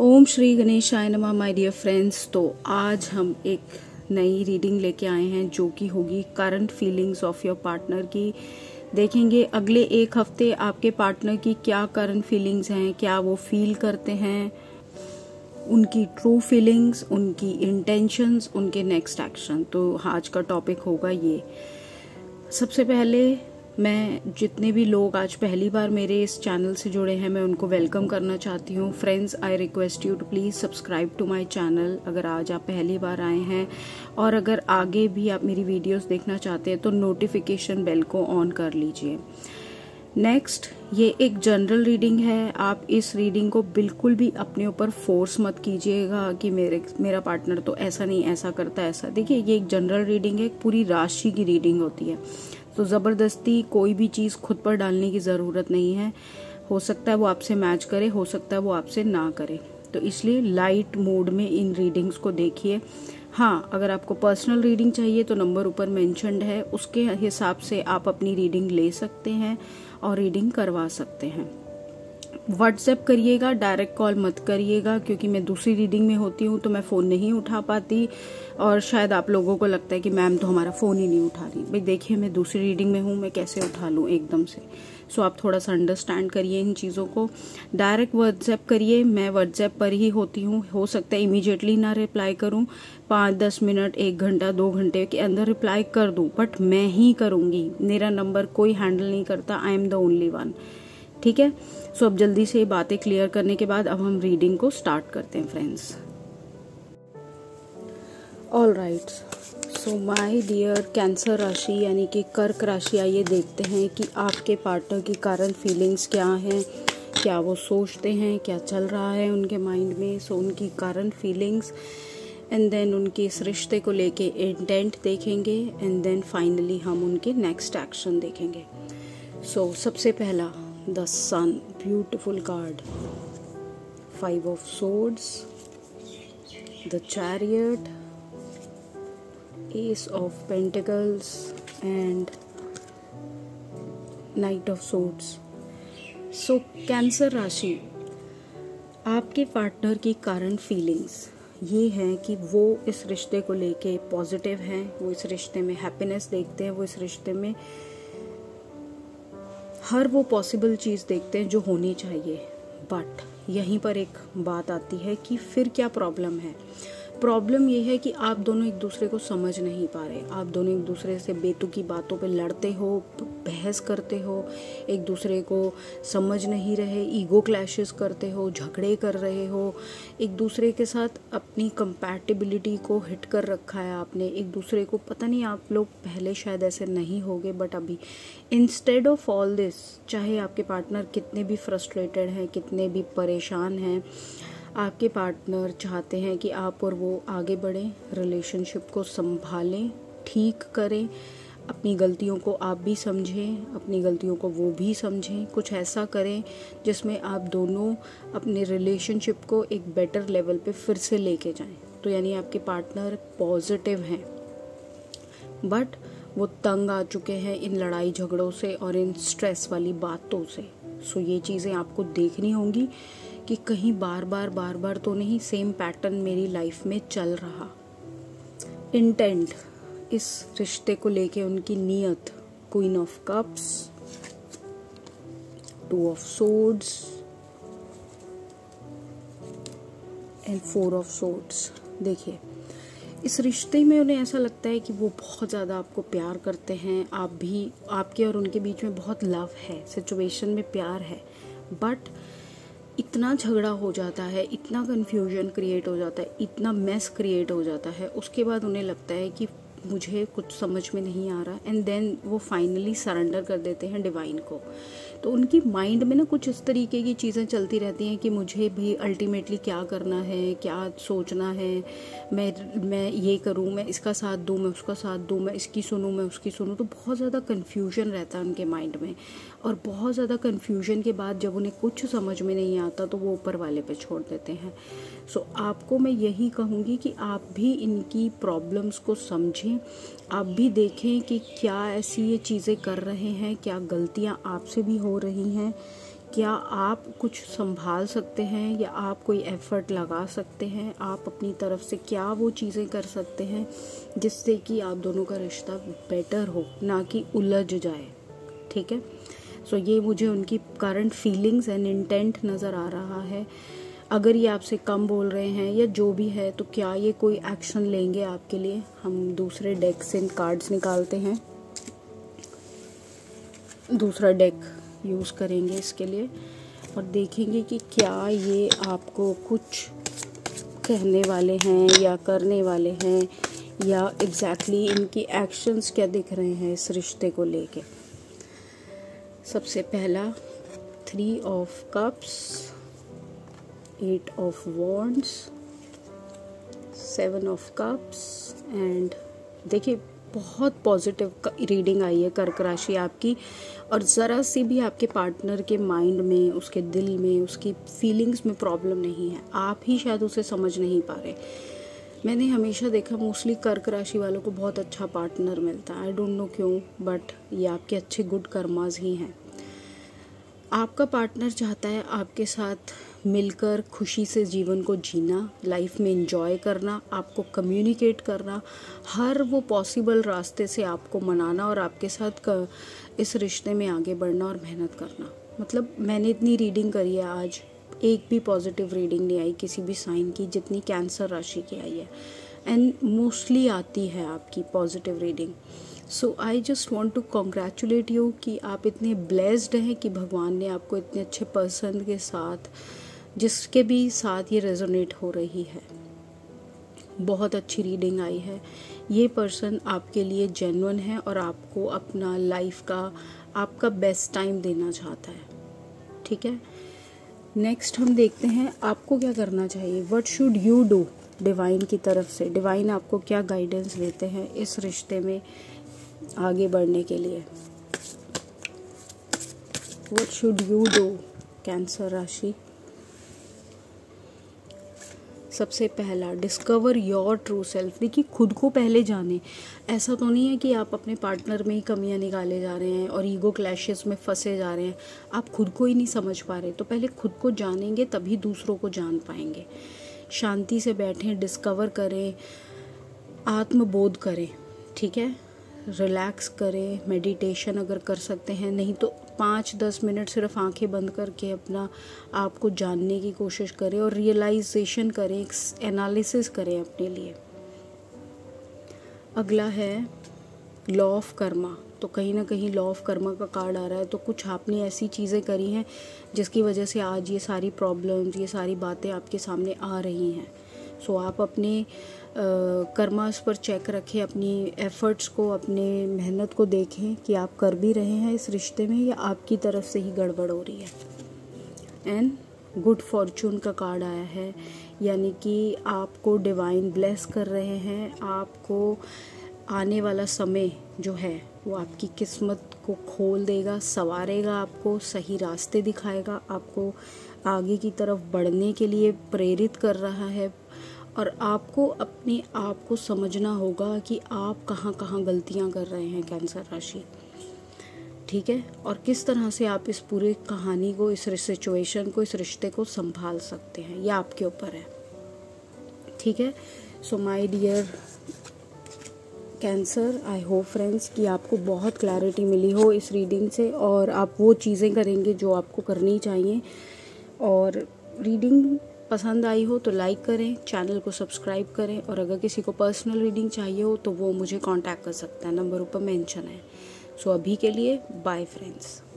ओम श्री गणेशाय नमः। My dear friends, तो आज हम एक नई रीडिंग लेके आए हैं जो कि होगी current feelings of your partner की। देखेंगे अगले एक हफ्ते आपके पार्टनर की क्या करंट फीलिंग्स हैं, क्या वो फील करते हैं, उनकी ट्रू फीलिंग्स, उनकी इंटेंशंस, उनके नेक्स्ट एक्शन। तो आज का टॉपिक होगा ये। सबसे पहले मैं जितने भी लोग आज पहली बार मेरे इस चैनल से जुड़े हैं मैं उनको वेलकम करना चाहती हूँ। Friends, I request you to please subscribe to my channel अगर आज आप पहली बार आए हैं, और अगर आगे भी आप मेरी वीडियोस देखना चाहते हैं तो नोटिफिकेशन बेल को ऑन कर लीजिए। नेक्स्ट, ये एक जनरल रीडिंग है। आप इस रीडिंग को बिल्कुल भी अपने ऊपर फोर्स मत कीजिएगा कि मेरा पार्टनर तो ऐसा नहीं, ऐसा करता ऐसा। देखिए, ये एक जनरल रीडिंग है, पूरी राशि की रीडिंग होती है, तो ज़बरदस्ती कोई भी चीज़ खुद पर डालने की ज़रूरत नहीं है। हो सकता है वो आपसे मैच करे, हो सकता है वो आपसे ना करे, तो इसलिए लाइट मोड में इन रीडिंग्स को देखिए। हाँ, अगर आपको पर्सनल रीडिंग चाहिए तो नंबर ऊपर मेंशन्ड है, उसके हिसाब से आप अपनी रीडिंग ले सकते हैं और रीडिंग करवा सकते हैं। व्हाट्सएप करिएगा, डायरेक्ट कॉल मत करिएगा, क्योंकि मैं दूसरी रीडिंग में होती हूँ तो मैं फ़ोन नहीं उठा पाती। और शायद आप लोगों को लगता है कि मैम तो हमारा फ़ोन ही नहीं उठा रही। भाई देखिए, मैं दूसरी रीडिंग में हूँ, मैं कैसे उठा लूँ एकदम से। सो आप थोड़ा सा अंडरस्टैंड करिए इन चीज़ों को। डायरेक्ट व्हाट्सएप करिए, मैं व्हाट्सएप पर ही होती हूँ। हो सकता है इमीडिएटली ना रिप्लाई करूँ, 5-10 मिनट, 1 घंटा, 2 घंटे के अंदर रिप्लाई कर दूँ, बट मैं ही करूँगी। मेरा नंबर कोई हैंडल नहीं करता, I am the only one. ठीक है, सो अब जल्दी से बातें क्लियर करने के बाद अब हम रीडिंग को स्टार्ट करते हैं friends. All right, so my dear cancer राशि यानी कि कर्क राशि, आइए देखते हैं कि आपके पार्टनर की करंट फीलिंग्स क्या हैं, क्या वो सोचते हैं, क्या चल रहा है उनके माइंड में। सो उनकी करंट फीलिंग्स, एंड देन उनके इस रिश्ते को लेके इंटेंट देखेंगे, एंड देन फाइनली हम उनके नेक्स्ट एक्शन देखेंगे। सो सबसे पहला The Sun, beautiful card. 5 of Swords, the Chariot, Ace of Pentacles, and Knight of Swords. So Cancer राशि, आपके पार्टनर की करंट फीलिंग्स ये हैं कि वो इस रिश्ते को लेके पॉजिटिव हैं, वो इस रिश्ते में हैप्पीनेस देखते हैं, वो इस रिश्ते में हर वो पॉसिबल चीज़ देखते हैं जो होनी चाहिए। बट यहीं पर एक बात आती है कि फिर क्या प्रॉब्लम है। प्रॉब्लम ये है कि आप दोनों एक दूसरे को समझ नहीं पा रहे, आप दोनों एक दूसरे से बेतुकी बातों पे लड़ते हो, बहस करते हो, एक दूसरे को समझ नहीं रहे, ईगो क्लैशेस करते हो, झगड़े कर रहे हो, एक दूसरे के साथ अपनी कंपैटिबिलिटी को हिट कर रखा है आपने एक दूसरे को। पता नहीं, आप लोग पहले शायद ऐसे नहीं होगे, बट अभी इंस्टेड ऑफ ऑल दिस, चाहे आपके पार्टनर कितने भी फ्रस्ट्रेटेड हैं, कितने भी परेशान हैं, आपके पार्टनर चाहते हैं कि आप और वो आगे बढ़ें, रिलेशनशिप को संभालें, ठीक करें, अपनी गलतियों को आप भी समझें, अपनी गलतियों को वो भी समझें। कुछ ऐसा करें जिसमें आप दोनों अपने रिलेशनशिप को एक बेटर लेवल पे फिर से लेके जाएं। तो यानी आपके पार्टनर पॉजिटिव हैं, बट वो तंग आ चुके हैं इन लड़ाई झगड़ों से और इन स्ट्रेस वाली बातों से। सो ये चीज़ें आपको देखनी होंगी कि कहीं बार बार तो नहीं सेम पैटर्न मेरी लाइफ में चल रहा। इंटेंट, इस रिश्ते को लेके उनकी नीयत। Queen of cups, 2 of swords and 4 of swords. देखिए, इस रिश्ते में उन्हें ऐसा लगता है कि वो बहुत ज़्यादा आपको प्यार करते हैं, आप भी, आपके और उनके बीच में बहुत लव है, सिचुएशन में प्यार है, बट इतना झगड़ा हो जाता है, इतना कन्फ्यूजन क्रिएट हो जाता है, इतना मेस क्रिएट हो जाता है, उसके बाद उन्हें लगता है कि मुझे कुछ समझ में नहीं आ रहा, एंड देन वो फाइनली सरेंडर कर देते हैं डिवाइन को। तो उनकी माइंड में ना कुछ इस तरीके की चीज़ें चलती रहती हैं कि मुझे भी अल्टीमेटली क्या करना है, क्या सोचना है, मैं ये करूँ, मैं इसका साथ दूँ, मैं उसका साथ दूँ, मैं इसकी सुनूँ, मैं उसकी सुनूँ। तो बहुत ज़्यादा कन्फ्यूजन रहता है उनके माइंड में, और बहुत ज़्यादा कन्फ्यूजन के बाद जब उन्हें कुछ समझ में नहीं आता तो वो ऊपर वाले पे छोड़ देते हैं। सो आपको मैं यही कहूँगी कि आप भी इनकी प्रॉब्लम्स को समझें, आप भी देखें कि क्या ऐसी ये चीज़ें कर रहे हैं, क्या गलतियाँ आपसे भी हो रही हैं, क्या आप कुछ संभाल सकते हैं या आप कोई एफर्ट लगा सकते हैं, आप अपनी तरफ से क्या वो चीज़ें कर सकते हैं जिससे कि आप दोनों का रिश्ता बेटर हो, ना कि उलझ जाए। ठीक है, सो ये मुझे उनकी करंट फीलिंग्स एंड इंटेंट नज़र आ रहा है। अगर ये आपसे कम बोल रहे हैं या जो भी है, तो क्या ये कोई एक्शन लेंगे आपके लिए। हम दूसरे डेक से कार्ड्स निकालते हैं, दूसरा डेक यूज़ करेंगे इसके लिए और देखेंगे कि क्या ये आपको कुछ कहने वाले हैं या करने वाले हैं, या एग्जैक्टली इनकी एक्शंस क्या दिख रहे हैं इस रिश्ते को लेके। सबसे पहला 3 of cups, 8 of wands, 7 of cups and देखिए बहुत पॉजिटिव रीडिंग आई है कर्क राशि आपकी। और ज़रा सी भी आपके पार्टनर के माइंड में, उसके दिल में, उसकी फीलिंग्स में प्रॉब्लम नहीं है, आप ही शायद उसे समझ नहीं पा रहे। मैंने हमेशा देखा मोस्टली कर्क राशि वालों को बहुत अच्छा पार्टनर मिलता है, आई डोंट नो क्यों, बट ये आपके अच्छे गुड कर्माज ही हैं। आपका पार्टनर चाहता है आपके साथ मिलकर खुशी से जीवन को जीना, लाइफ में एंजॉय करना, आपको कम्युनिकेट करना, हर वो पॉसिबल रास्ते से आपको मनाना और आपके साथ इस रिश्ते में आगे बढ़ना और मेहनत करना। मतलब मैंने इतनी रीडिंग करी है, आज एक भी पॉजिटिव रीडिंग नहीं आई किसी भी साइन की, जितनी कैंसर राशि की आई है एंड मोस्टली आती है आपकी positive reading. So I just want to congratulate you कि आप इतने ब्लेस्ड हैं कि भगवान ने आपको इतने अच्छे पर्सन के साथ, जिसके भी साथ ये रेजोनेट हो रही है, बहुत अच्छी रीडिंग आई है। ये पर्सन आपके लिए जेन्युइन है और आपको अपना लाइफ का, आपका बेस्ट टाइम देना चाहता है। ठीक है, नेक्स्ट हम देखते हैं आपको क्या करना चाहिए, what should you do. Divine की तरफ से, डिवाइन आपको क्या गाइडेंस देते हैं इस रिश्ते में आगे बढ़ने के लिए। What should you do cancer राशि। सबसे पहला, डिस्कवर योर ट्रू सेल्फ। देखिए खुद को पहले जाने। ऐसा तो नहीं है कि आप अपने पार्टनर में ही कमियां निकाले जा रहे हैं और ईगो क्लैशेस में फंसे जा रहे हैं, आप खुद को ही नहीं समझ पा रहे। तो पहले खुद को जानेंगे तभी दूसरों को जान पाएंगे। शांति से बैठें, डिस्कवर करें, आत्मबोध करें। ठीक है, रिलैक्स करें, मेडिटेशन अगर कर सकते हैं, नहीं तो 5-10 मिनट सिर्फ आंखें बंद करके अपना आप को जानने की कोशिश करें और रियलाइजेशन करें, एनालिसिस करें अपने लिए। अगला है लॉ ऑफ कर्मा। तो कहीं ना कहीं लॉ ऑफ कर्मा का कार्ड आ रहा है, तो कुछ आपने ऐसी चीज़ें करी हैं जिसकी वजह से आज ये सारी प्रॉब्लम्स, ये सारी बातें आपके सामने आ रही हैं। सो आप अपने कर्मास पर चेक रखें, अपनी एफर्ट्स को, अपने मेहनत को देखें कि आप कर भी रहे हैं इस रिश्ते में या आपकी तरफ से ही गड़बड़ हो रही है। एंड गुड फॉर्चून का कार्ड आया है, यानी कि आपको डिवाइन ब्लेस कर रहे हैं, आपको आने वाला समय जो है वो आपकी किस्मत को खोल देगा, संवारेगा, आपको सही रास्ते दिखाएगा, आपको आगे की तरफ बढ़ने के लिए प्रेरित कर रहा है। और आपको अपने आप को समझना होगा कि आप कहाँ कहाँ गलतियाँ कर रहे हैं कैंसर राशि। ठीक है, और किस तरह से आप इस पूरे कहानी को, इस सिचुएशन को, इस रिश्ते को संभाल सकते हैं, ये आपके ऊपर है। ठीक है, so my dear cancer, I hope friends कि आपको बहुत क्लैरिटी मिली हो इस रीडिंग से और आप वो चीज़ें करेंगे जो आपको करनी चाहिए। और रीडिंग पसंद आई हो तो लाइक करें, चैनल को सब्सक्राइब करें और अगर किसी को पर्सनल रीडिंग चाहिए हो तो वो मुझे कांटेक्ट कर सकता है, नंबर ऊपर मेंशन है। सो अभी के लिए बाय फ्रेंड्स।